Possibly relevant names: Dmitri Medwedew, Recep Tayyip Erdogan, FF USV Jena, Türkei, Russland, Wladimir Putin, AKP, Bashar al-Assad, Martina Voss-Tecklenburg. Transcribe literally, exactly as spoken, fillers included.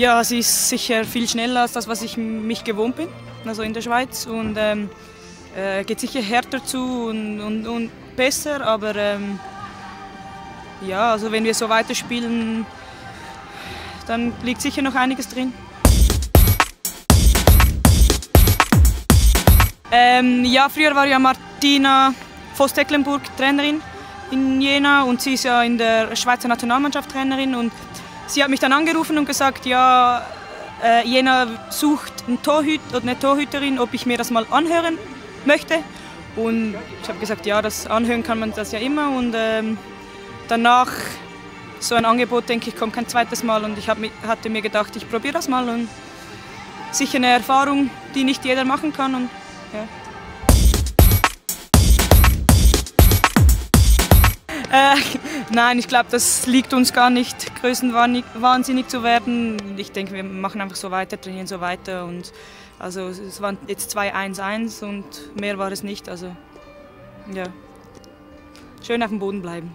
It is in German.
Ja, es ist sicher viel schneller als das, was ich mich gewohnt bin, also in der Schweiz. Und ähm, äh, geht sicher härter zu und, und, und besser, aber ähm, ja, also wenn wir so weiterspielen, dann liegt sicher noch einiges drin. Ähm, ja, früher war ja Martina Voss-Tecklenburg Trainerin in Jena und sie ist ja in der Schweizer Nationalmannschaft Trainerin und sie hat mich dann angerufen und gesagt, ja, äh, Jena sucht einen Torhüter oder eine Torhüterin, ob ich mir das mal anhören möchte. Und ich habe gesagt, ja, das anhören kann man das ja immer. Und ähm, danach, so ein Angebot, denke ich, kommt kein zweites Mal. Und ich hab, hatte mir gedacht, ich probiere das mal. Und sicher eine Erfahrung, die nicht jeder machen kann. Und, ja. Äh, nein, ich glaube, das liegt uns gar nicht, größenwahnsinnig zu werden. Ich denke, wir machen einfach so weiter, trainieren so weiter. Und also es waren jetzt zwei eins eins und mehr war es nicht. Also ja, schön auf dem Boden bleiben.